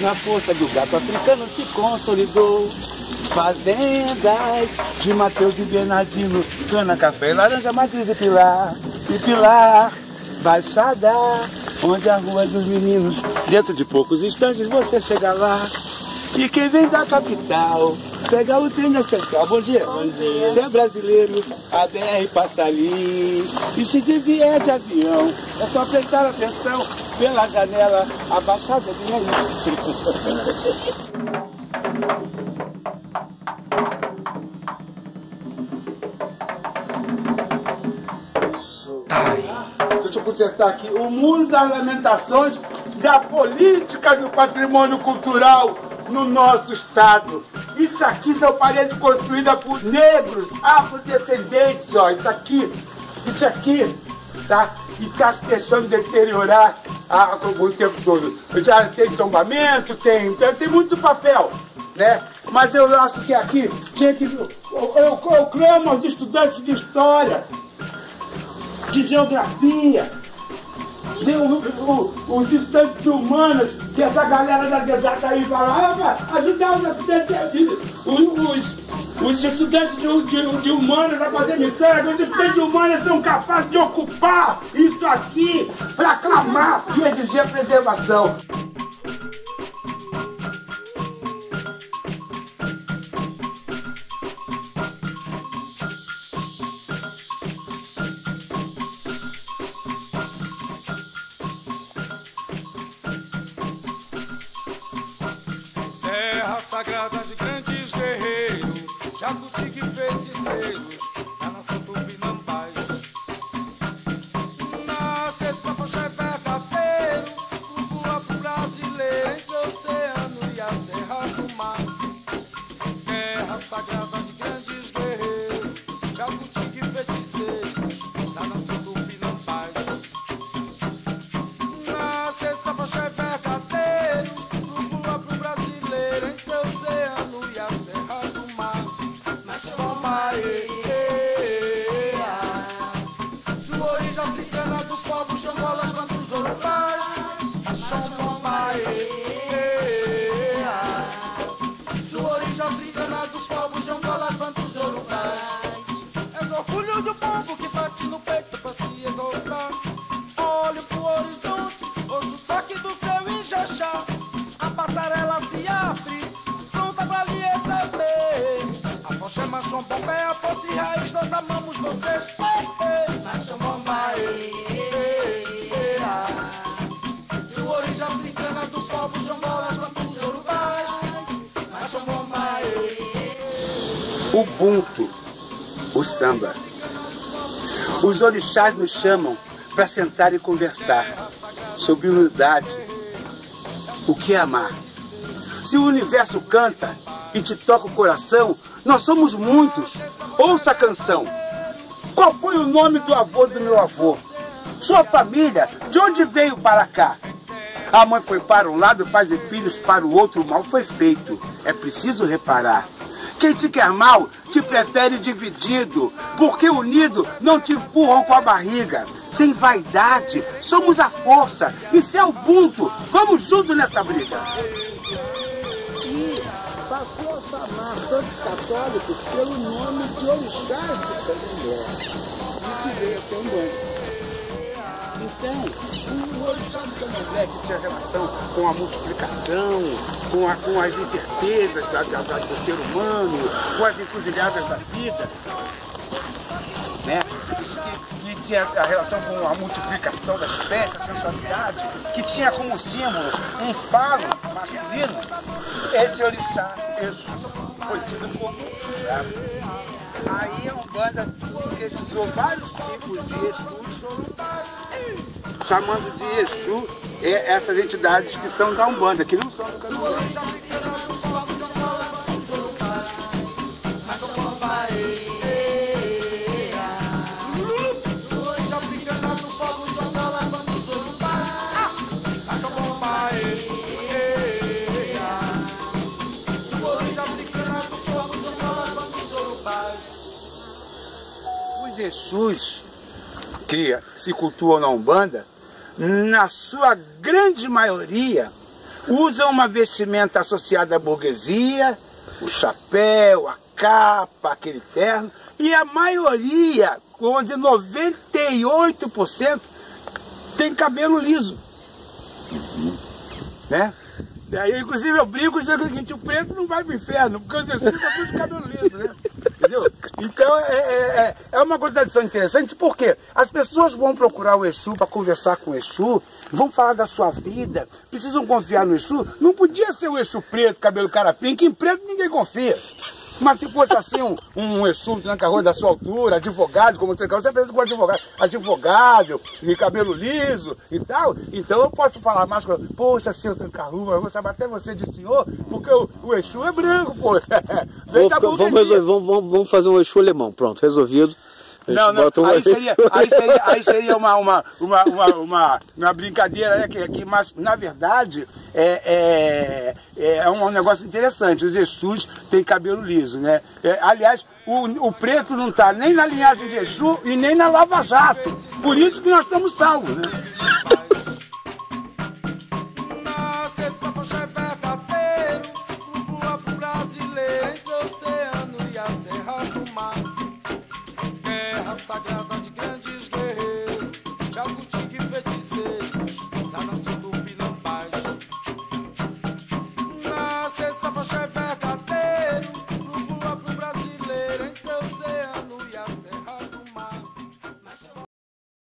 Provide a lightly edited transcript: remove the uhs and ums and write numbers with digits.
na força do gato africano se consolidou. Fazendas de Mateus e Bernardino, cana, café, laranja, matriz e pilar, Baixada, onde a rua dos meninos, dentro de poucos instantes você chega lá. E quem vem da capital, pega o trem na central. Bom dia, bom dia. Se é brasileiro, a BR passa ali. E se vier de avião, é só prestar atenção pela janela, a Baixada de Fluminense. Deixa eu consertar aqui. O muro das lamentações da política do patrimônio cultural no nosso estado. Isso aqui são paredes construídas por negros, afrodescendentes, ó. Isso aqui, tá? E tá se deixando deteriorar o tempo todo. Já tem tombamento, tem muito papel, né? Mas eu acho que aqui tinha que... Eu clamo aos estudantes de história, de geografia, os estudantes humanos, que essa galera da desata aí fala, ajudar os estudantes de humanas a fazer missão. Os estudantes de humanas são capazes de ocupar isso aqui para clamar e exigir a preservação. Sagrada de grandes guerreiros, jabutique e feiticeiros, na nação tupinambás. Nasce essa poxa é verdadeiro, o povo brasileiro, entre o oceano e a serra do mar. Terra sagrada de grandes guerreiros, jabutique e feiticeiros, na nação tupinambás. Nasce essa poxa é verdadeiro, o bunto, o samba. Os orixás nos chamam para sentar e conversar sobre unidade, o que é amar. Se o universo canta e te toca o coração, nós somos muitos. Ouça a canção. Qual foi o nome do avô do meu avô? Sua família, de onde veio para cá? A mãe foi para um lado, pais e filhos para o outro, o mal foi feito. É preciso reparar. Quem te quer mal, te prefere dividido, porque unido não te empurram com a barriga. Sem vaidade, somos a força, isso é o bunto, vamos juntos nessa briga. E passou a chamar santos católicos pelo nome de orixás do Candomblé, e que veio a Candomblé. Então, o orixá do Candomblé que tinha relação com a multiplicação, com as incertezas do ser humano, com as encruzilhadas da vida, né? Que tinha a relação com a multiplicação da espécie, a sensualidade, que tinha como símbolo um falo masculino, esse orixá foi tido como o diabo. Aí a Umbanda sintetizou vários tipos de Exu, chamando de Exu essas entidades que são da Umbanda, que não são do Candomblé. Exus que se cultuam na Umbanda, na sua grande maioria, usam uma vestimenta associada à burguesia, o chapéu, a capa, aquele terno, e a maioria, onde 98%, tem cabelo liso. Né? Aí, inclusive eu brinco dizendo o seguinte: o preto não vai pro inferno, porque os espíritos ficam tudo de cabelo liso, né? Entendeu? Então é uma contradição interessante, porque as pessoas vão procurar o Exu para conversar com o Exu, vão falar da sua vida, precisam confiar no Exu. Não podia ser o Exu preto, cabelo carapim, que em preto ninguém confia. Mas se fosse assim um Exu tranca-rua da sua altura, advogado, como tranca-rua, você pensa com advogado, de cabelo liso e tal, então eu posso falar mais com ele: poxa, seu tranca-rua, eu vou saber até você de senhor, porque o Exu é branco, pô. Vamos fazer um Exu alemão, pronto, resolvido. Não, aí seria uma brincadeira, né, que, mas na verdade é um negócio interessante. Os Exus têm cabelo liso, né? Aliás, o preto não está nem na linhagem de Exu e nem na Lava Jato, por isso que nós estamos salvos, né?